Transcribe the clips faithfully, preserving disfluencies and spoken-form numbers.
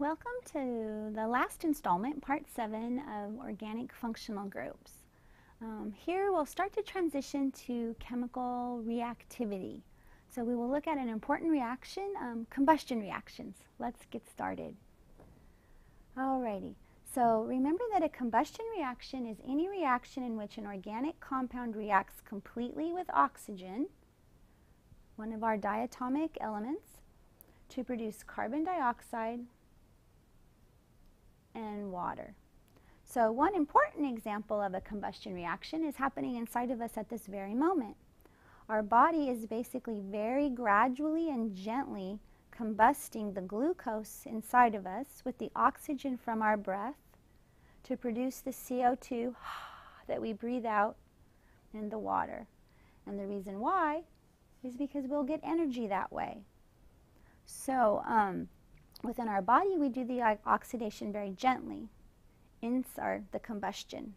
Welcome to the last installment, part seven of organic functional groups. Um, here we'll start to transition to chemical reactivity. So we will look at an important reaction, um, combustion reactions. Let's get started. Alrighty, so remember that a combustion reaction is any reaction in which an organic compound reacts completely with oxygen, one of our diatomic elements, to produce carbon dioxide and water. So one important example of a combustion reaction is happening inside of us at this very moment. Our body is basically very gradually and gently combusting the glucose inside of us with the oxygen from our breath to produce the C O two that we breathe out in the water. And the reason why is because we'll get energy that way. So um, within our body, we do the oxidation very gently, inside the combustion,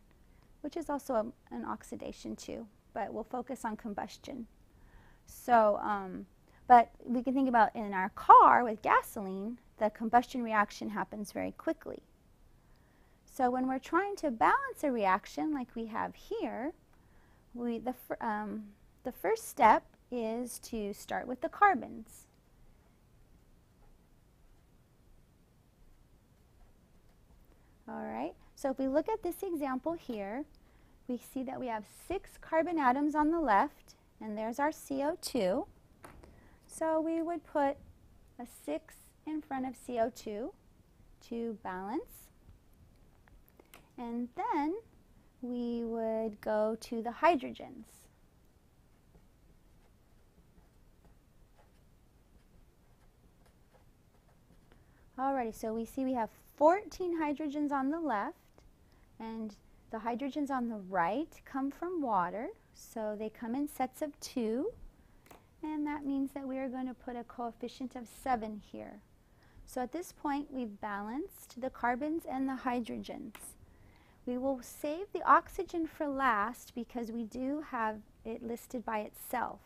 which is also a, an oxidation too, but we'll focus on combustion. So, um, but we can think about in our car with gasoline, the combustion reaction happens very quickly. So when we're trying to balance a reaction like we have here, we, the, um, the first step is to start with the carbons. All right, so if we look at this example here, we see that we have six carbon atoms on the left, and there's our C O two. So we would put a six in front of C O two to balance. And then we would go to the hydrogens. Alrighty, so we see we have fourteen hydrogens on the left, and the hydrogens on the right come from water, so they come in sets of two, and that means that we are going to put a coefficient of seven here. So at this point we've balanced the carbons and the hydrogens. We will save the oxygen for last because we do have it listed by itself.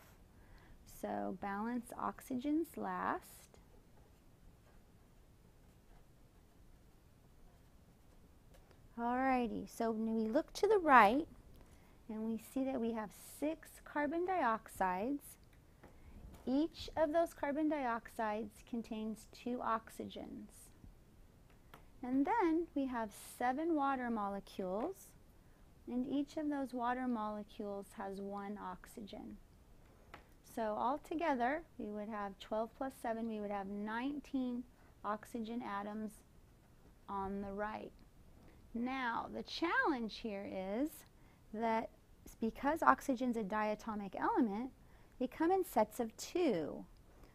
So balance oxygens last. Alrighty, so when we look to the right and we see that we have six carbon dioxides. Each of those carbon dioxides contains two oxygens. And then we have seven water molecules, and each of those water molecules has one oxygen. So altogether, we would have twelve plus seven, we would have nineteen oxygen atoms on the right. Now, the challenge here is that because oxygen's a diatomic element, they come in sets of two.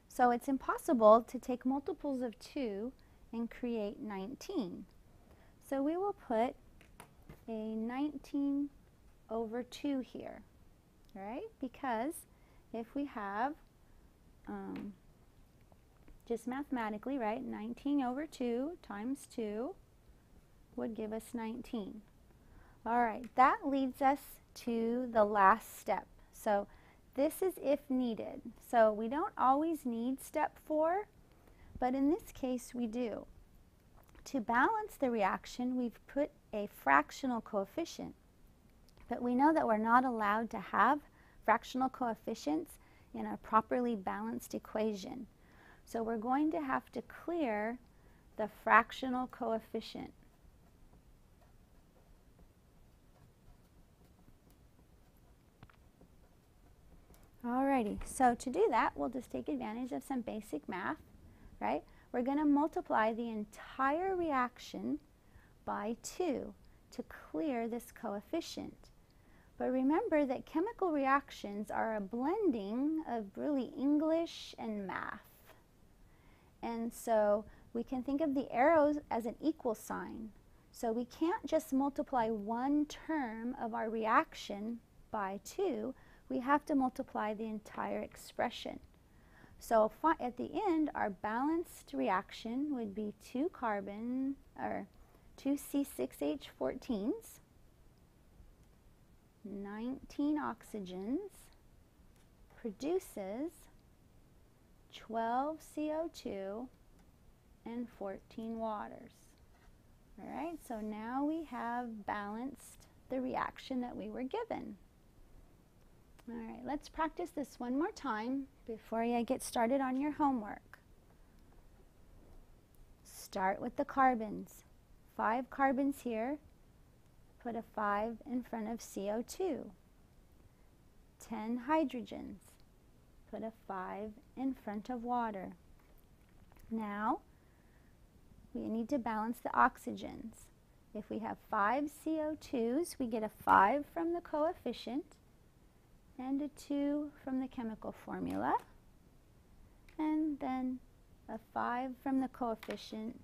So it's impossible to take multiples of two and create nineteen. So we will put a nineteen over two here, right? Because if we have, um, just mathematically, right, nineteen over two times two, would give us nineteen. All right, that leads us to the last step. So this is if needed. So we don't always need step four, but in this case we do. To balance the reaction, we've put a fractional coefficient, but we know that we're not allowed to have fractional coefficients in a properly balanced equation. So we're going to have to clear the fractional coefficient. Alrighty, so to do that, we'll just take advantage of some basic math, right? We're going to multiply the entire reaction by two to clear this coefficient. But remember that chemical reactions are a blending of really English and math. And so we can think of the arrows as an equal sign. So we can't just multiply one term of our reaction by two. We have to multiply the entire expression. So at the end, our balanced reaction would be two carbon, or two C six H fourteens, nineteen oxygens, produces twelve C O two and fourteen waters. All right, so now we have balanced the reaction that we were given. All right, let's practice this one more time before you get started on your homework. Start with the carbons. Five carbons here. Put a five in front of C O two. ten hydrogens. Put a five in front of water. Now, we need to balance the oxygens. If we have five C O twos, we get a five from the coefficient and a two from the chemical formula, and then a five from the coefficient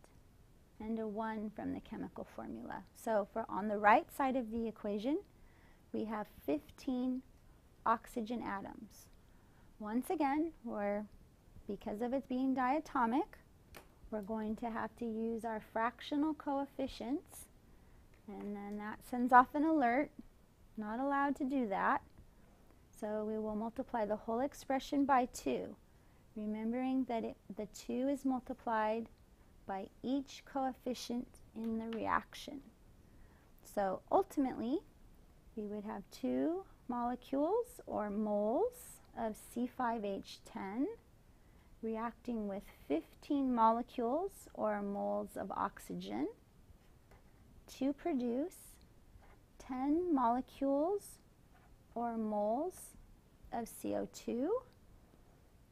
and a one from the chemical formula. So for on the right side of the equation, we have fifteen oxygen atoms. Once again, we're, because of it being diatomic, we're going to have to use our fractional coefficients, and then that sends off an alert. Not allowed to do that. So we will multiply the whole expression by two, remembering that it, the two is multiplied by each coefficient in the reaction. So ultimately, we would have two molecules or moles of C five H ten reacting with fifteen molecules or moles of oxygen to produce ten molecules or moles of C O two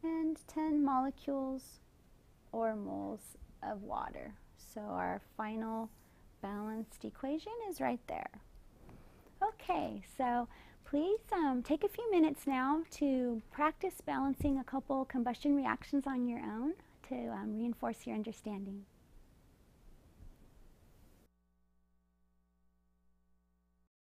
and ten molecules or moles of water. So our final balanced equation is right there. Okay, so please um, take a few minutes now to practice balancing a couple combustion reactions on your own to um, reinforce your understanding.